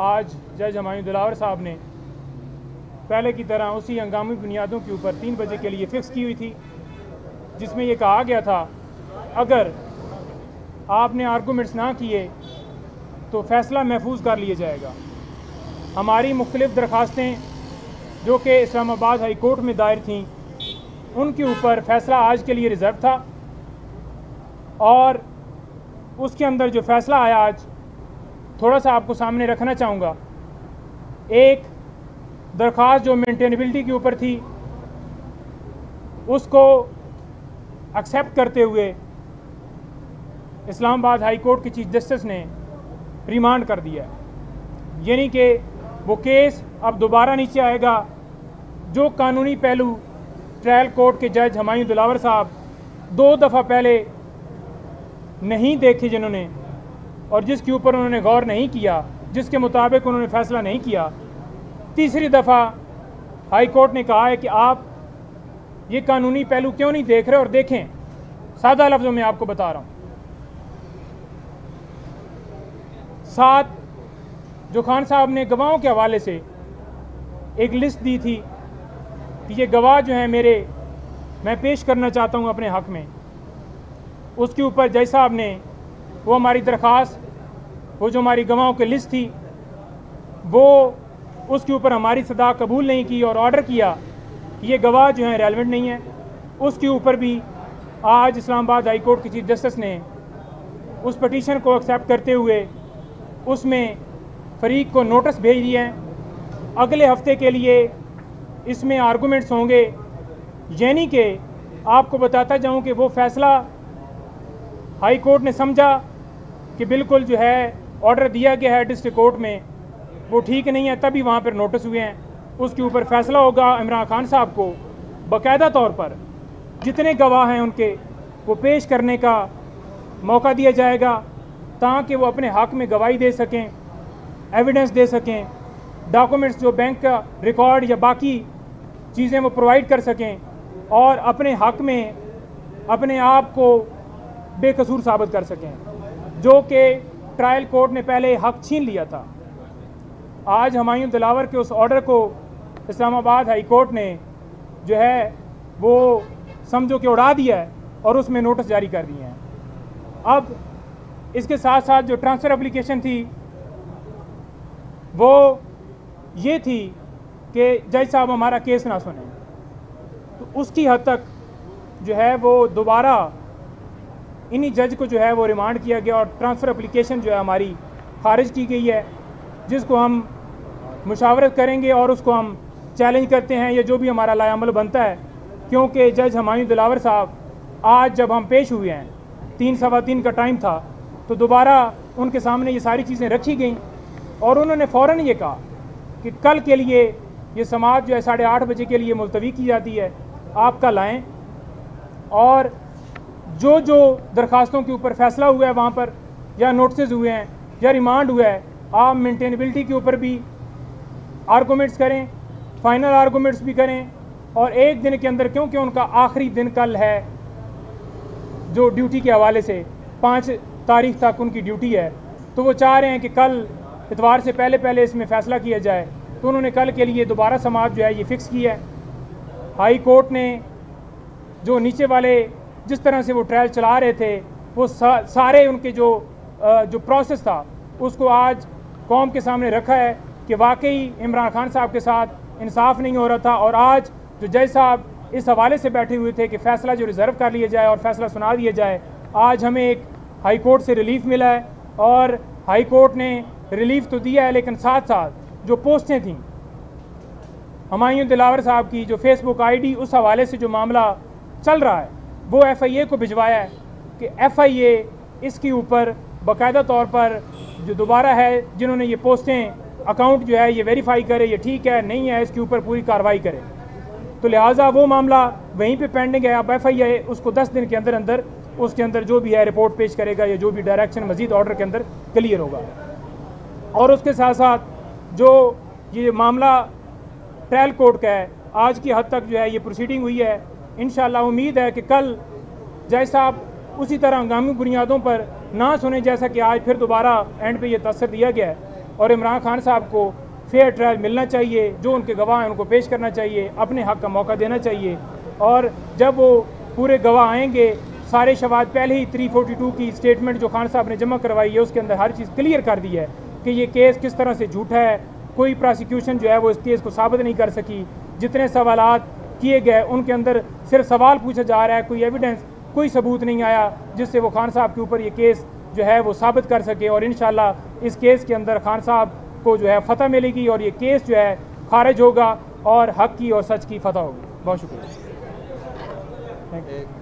आज जज हुमायूं दिलावर साहब ने पहले की तरह उसी हंगामी बुनियादों के ऊपर 3 बजे के लिए फ़िक्स की हुई थी, जिसमें यह कहा गया था अगर आपने आर्गूमेंट्स ना किए तो फ़ैसला महफूज कर लिया जाएगा। हमारी मुख्तलिफ़ दरख्वास्तें जो कि इस्लामाबाद हाई कोर्ट में दायर थीं, उनके ऊपर फ़ैसला आज के लिए रिज़र्व था और उसके अंदर जो फ़ैसला आया आज थोड़ा सा आपको सामने रखना चाहूँगा। एक दरख्वास्त जो मेंटेनेबिलिटी के ऊपर थी, उसको एक्सेप्ट करते हुए इस्लामाबाद हाई कोर्ट के चीफ जस्टिस ने रिमांड कर दिया, यानी कि वो केस अब दोबारा नीचे आएगा। जो कानूनी पहलू ट्रायल कोर्ट के जज हुमायूं दिलावर साहब 2 दफ़ा पहले नहीं देखे जिन्होंने, और जिसके ऊपर उन्होंने गौर नहीं किया, जिसके मुताबिक उन्होंने फ़ैसला नहीं किया, 3 दफ़ा हाई कोर्ट ने कहा है कि आप ये कानूनी पहलू क्यों नहीं देख रहे। और देखें, सादा लफ्ज़ों में आपको बता रहा हूँ, 7 जो खान साहब ने गवाहों के हवाले से एक लिस्ट दी थी कि ये गवाह जो हैं मेरे, मैं पेश करना चाहता हूँ अपने हक़ में, उसके ऊपर जज साहब ने वो हमारी दरख्वास्त, वो जो हमारी गवाहों की लिस्ट थी, वो उसके ऊपर हमारी सदा कबूल नहीं की और ऑर्डर किया कि ये गवाह जो हैं रेलेवेंट नहीं है। उसके ऊपर भी आज इस्लामाबाद हाई कोर्ट के चीफ जस्टिस ने उस पटिशन को एक्सेप्ट करते हुए उसमें फरीक को नोटिस भेज दिए हैं, अगले हफ्ते के लिए इसमें आर्गूमेंट्स होंगे। यानी कि आपको बताता जाऊं कि वो फ़ैसला हाई कोर्ट ने समझा कि बिल्कुल जो है ऑर्डर दिया गया है डिस्ट्रिक्ट कोर्ट में, वो ठीक नहीं है, तभी वहाँ पर नोटिस हुए हैं। उसके ऊपर फ़ैसला होगा। इमरान खान साहब को बाकायदा तौर पर जितने गवाह हैं उनके वो पेश करने का मौका दिया जाएगा ताकि वो अपने हक़ में गवाही दे सकें, एविडेंस दे सकें, डॉक्यूमेंट्स जो बैंक का रिकॉर्ड या बाकी चीज़ें वो प्रोवाइड कर सकें और अपने हक़ में अपने आप को बेकसूर साबित कर सकें, जो कि ट्रायल कोर्ट ने पहले हक़ छीन लिया था। आज हुमायूं दिलावर के उस ऑर्डर को इस्लामाबाद हाई कोर्ट ने जो है वो समझो कि उड़ा दिया है और उसमें नोटिस जारी कर दिए हैं। अब इसके साथ साथ जो ट्रांसफ़र एप्लीकेशन थी वो ये थी कि जज साहब हमारा केस ना सुने, तो उसकी हद तक जो है वो दोबारा इन्हीं जज को जो है वो रिमांड किया गया और ट्रांसफ़र एप्लीकेशन जो है हमारी खारिज की गई है, जिसको हम मुशावरत करेंगे और उसको हम चैलेंज करते हैं या जो भी हमारा लायामल बनता है। क्योंकि जज हुमायूं दिलावर साहब आज जब हम पेश हुए हैं 3, सवा 3 का टाइम था, तो दोबारा उनके सामने ये सारी चीज़ें रखी गई और उन्होंने फ़ौरन ये कहा कि कल के लिए ये समाअत जो है 8:30 बजे के लिए मुलतवी की जाती है, आप कल आएँ और जो जो दरख्वास्तों के ऊपर फ़ैसला हुआ है वहाँ पर, या नोटिस हुए हैं या रिमांड हुआ है, आप मेंटेनेबिलिटी के ऊपर भी आर्गूमेंट्स करें, फाइनल आर्गूमेंट्स भी करें। और एक दिन के अंदर, क्योंकि उनका आखिरी दिन कल है जो ड्यूटी के हवाले से, 5 तारीख तक उनकी ड्यूटी है, तो वो चाह रहे हैं कि कल इतवार से पहले पहले इसमें फ़ैसला किया जाए। तो उन्होंने कल के लिए दोबारा समाअत जो है ये फ़िक्स की है। हाई कोर्ट ने जो नीचे वाले जिस तरह से वो ट्रायल चला रहे थे, वो सारे उनके जो प्रोसेस था उसको आज कौम के सामने रखा है कि वाकई इमरान खान साहब के साथ इंसाफ नहीं हो रहा था। और आज जो जज साहब इस हवाले से बैठे हुए थे कि फ़ैसला जो रिज़र्व कर लिया जाए और फ़ैसला सुना दिया जाए, आज हमें एक हाई कोर्ट से रिलीफ मिला है। और हाई कोर्ट ने रिलीफ तो दिया है, लेकिन साथ साथ जो पोस्टें थीं हुमायूं दिलावर साहब की, जो फेसबुक ID, उस हवाले से जो मामला चल रहा है वो FIA को भिजवाया है कि FIA इसके ऊपर बाकायदा तौर पर जो दोबारा है जिन्होंने ये पोस्टें अकाउंट जो है ये वेरीफाई करे, ये ठीक है नहीं है, इसके ऊपर पूरी कार्रवाई करे। तो लिहाजा वो मामला वहीं पे पेंडिंग है। अब FIA उसको 10 दिन के अंदर अंदर उसके अंदर जो भी है रिपोर्ट पेश करेगा या जो भी डायरेक्शन मजीद ऑर्डर के अंदर क्लियर होगा। और उसके साथ साथ जो ये मामला ट्रायल कोर्ट का है, आज की हद तक जो है ये प्रोसीडिंग हुई है। इंशाल्लाह उम्मीद है कि कल जज साहब उसी तरह हंगामी बुनियादों पर ना सुने जैसा कि आज फिर दोबारा एंड पे ये तस्सर दिया गया है। और इमरान खान साहब को फेयर ट्रायल मिलना चाहिए, जो उनके गवाह हैं उनको पेश करना चाहिए, अपने हक़ का मौका देना चाहिए। और जब वो पूरे गवाह आएंगे, सारे शवाद पहले ही 342 की स्टेटमेंट जो खान साहब ने जमा करवाई है उसके अंदर हर चीज़ क्लियर कर दी है कि ये केस किस तरह से झूठा है, कोई प्रोसिक्यूशन जो है वो इस केस को साबित नहीं कर सकी। जितने सवालात किए गए उनके अंदर सिर्फ सवाल पूछा जा रहा है, कोई एविडेंस, कोई सबूत नहीं आया जिससे वो खान साहब के ऊपर ये केस जो है वो साबित कर सके। और इंशाल्लाह इस केस के अंदर खान साहब को जो है फतह मिलेगी और ये केस जो है खारिज होगा और हक़ की और सच की फतह होगी। बहुत शुक्रिया।